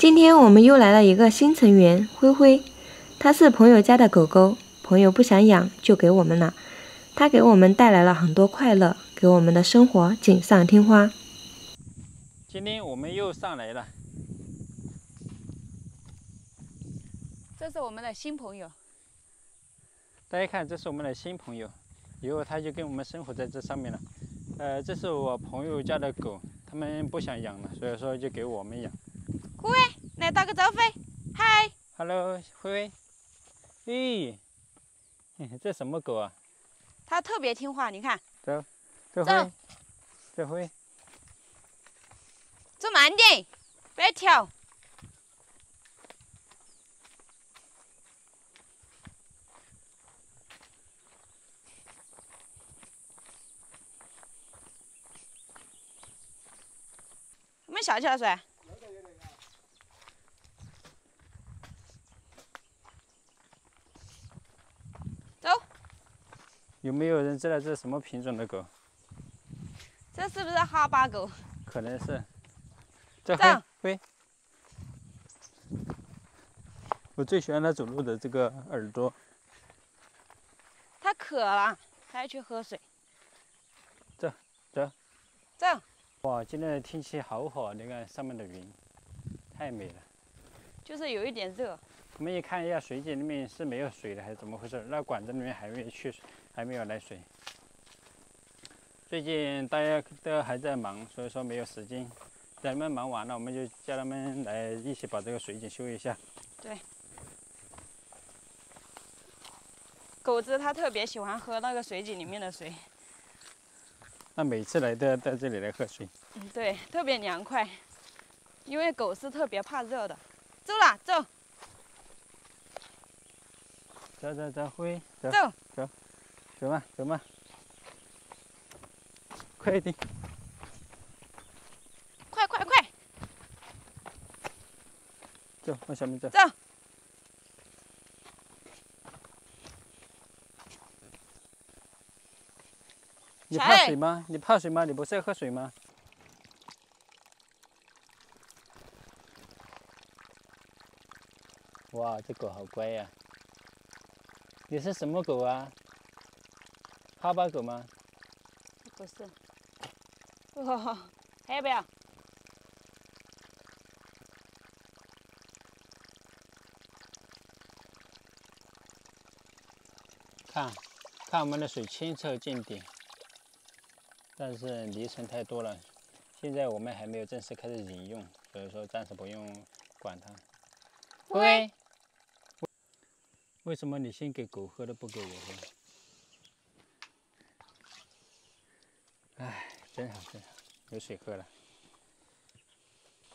今天我们又来了一个新成员灰灰，它是朋友家的狗狗，朋友不想养就给我们了，它给我们带来了很多快乐，给我们的生活锦上添花。今天我们又上来了，这是我们的新朋友。大家看，这是我们的新朋友，以后它就跟我们生活在这上面了。这是我朋友家的狗，他们不想养了，所以说就给我们养。 灰灰，来打个招呼，嗨 ，Hello， 灰灰，咦，这什么狗啊？它特别听话，你看。走，走灰，走灰，走慢点，别跳。我们下去了噻。 有没有人知道这是什么品种的狗？这是不是哈巴狗？可能是。这灰，我最喜欢它走路的这个耳朵。它渴了，它要去喝水。走，走，走。哇，今天的天气好好，你看上面的云，太美了。就是有一点热。 我们也看一下水井里面是没有水的，还是怎么回事？那管子里面还没有去水，还没有来水。最近大家都还在忙，所以说没有时间。等他们忙完了，我们就叫他们来一起把这个水井修一下。对。狗子它特别喜欢喝那个水井里面的水。那每次来都要到这里来喝水。嗯，对，特别凉快，因为狗是特别怕热的。走啦，走。 走走走，灰走走走，走嘛走嘛，快一点！快快快！走，往下面走。走。你怕水吗？你怕水吗？你不是要喝水吗？ 哇，这狗好乖呀！ 你是什么狗啊？哈巴狗吗？不是。哦，还要不要？看，看我们的水清澈见底，但是泥尘太多了。现在我们还没有正式开始饮用，所以说暂时不用管它。喂。 为什么你先给狗喝的不给我喝？哎，真好真好，有水喝了。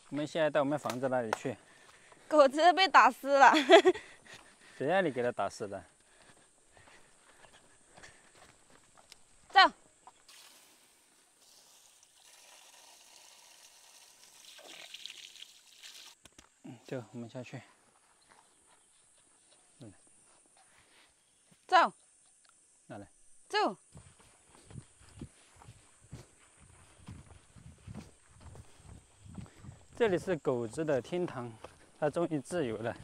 我们现在到我们房子那里去。狗子被打湿了。谁让你给它打湿的？走。走，我们下去。 走，拿来。走。这里是狗子的天堂，它终于自由了。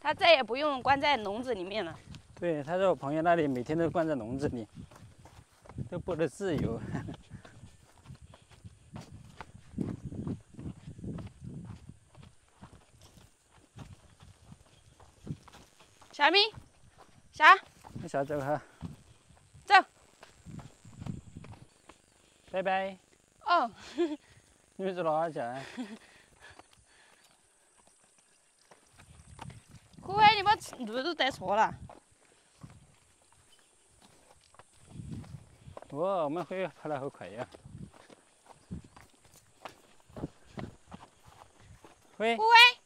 它再也不用关在笼子里面了。对，它在我朋友那里每天都关在笼子里，都不得自由。小咪。 啥？那啥走哈，走，拜拜。哦，你们走哪去？可爱，你把路都带错了。哇，我们会跑得好快呀！喂。可爱。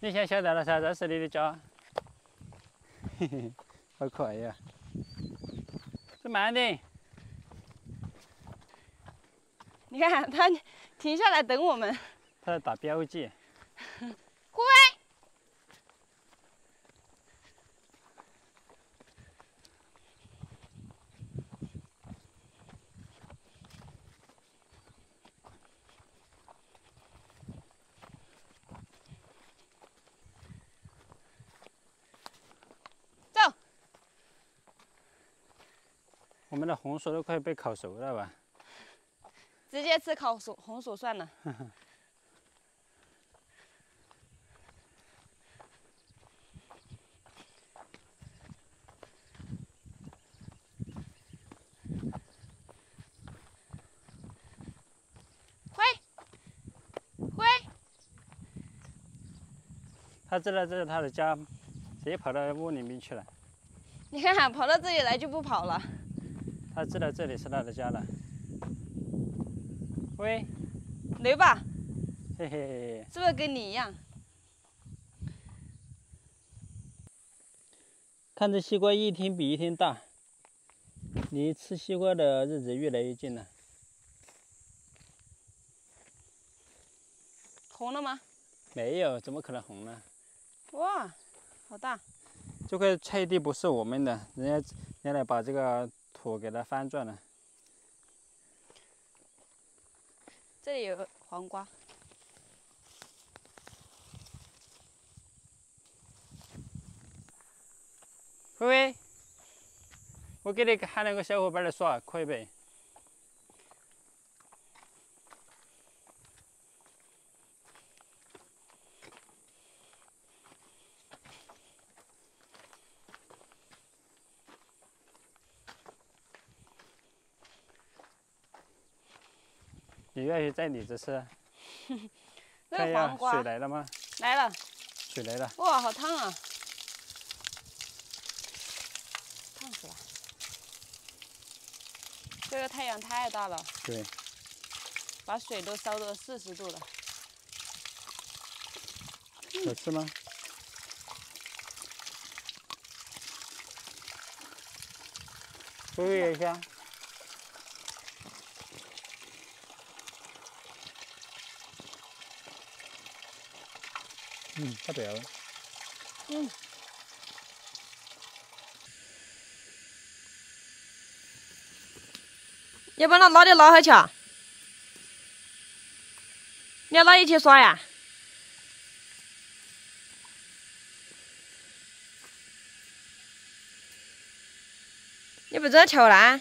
你现在晓得了噻，这是你的家，嘿嘿，好可爱呀！走慢点，你看它停下来等我们。它在打标记。顾威。 我们的红薯都快被烤熟了吧？直接吃烤熟红薯算了。喂，喂！他知道这是他的家，谁跑到屋里面去了？你看啊，跑到这里来就不跑了。 他知道这里是他的家了。喂，来吧。嘿嘿，是不是跟你一样？看这西瓜一天比一天大，离吃西瓜的日子越来越近了。红了吗？没有，怎么可能红呢？哇，好大！这块菜地不是我们的，人家把这个。 土给它翻转了。这里有黄瓜。微微，我给你喊两个小伙伴来耍，可以呗？你要去在你这吃，看一下水来了吗？来了，水来了。哇，好烫啊！烫死了！这个太阳太大了，对，把水都烧到40度了。好吃吗？回味一下。 太屌了！要不然老的捞下去啊？你要老一起耍呀？你不走桥南？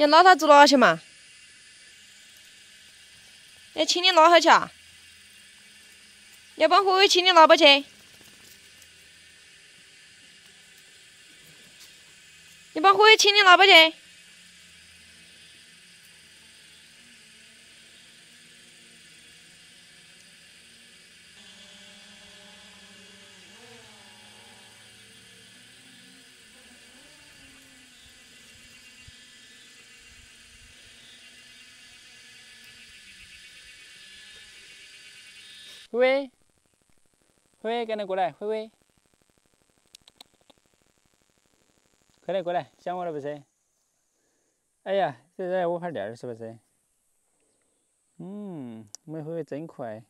你捞他走哪去嘛？要请你捞下去啊？要帮辉辉请你捞不去？你帮辉辉请你捞不去？微微，微微，赶紧过来！微微，快点过来！想我了不是？哎呀，这在我旁边是不是？嗯，我们微微真可爱。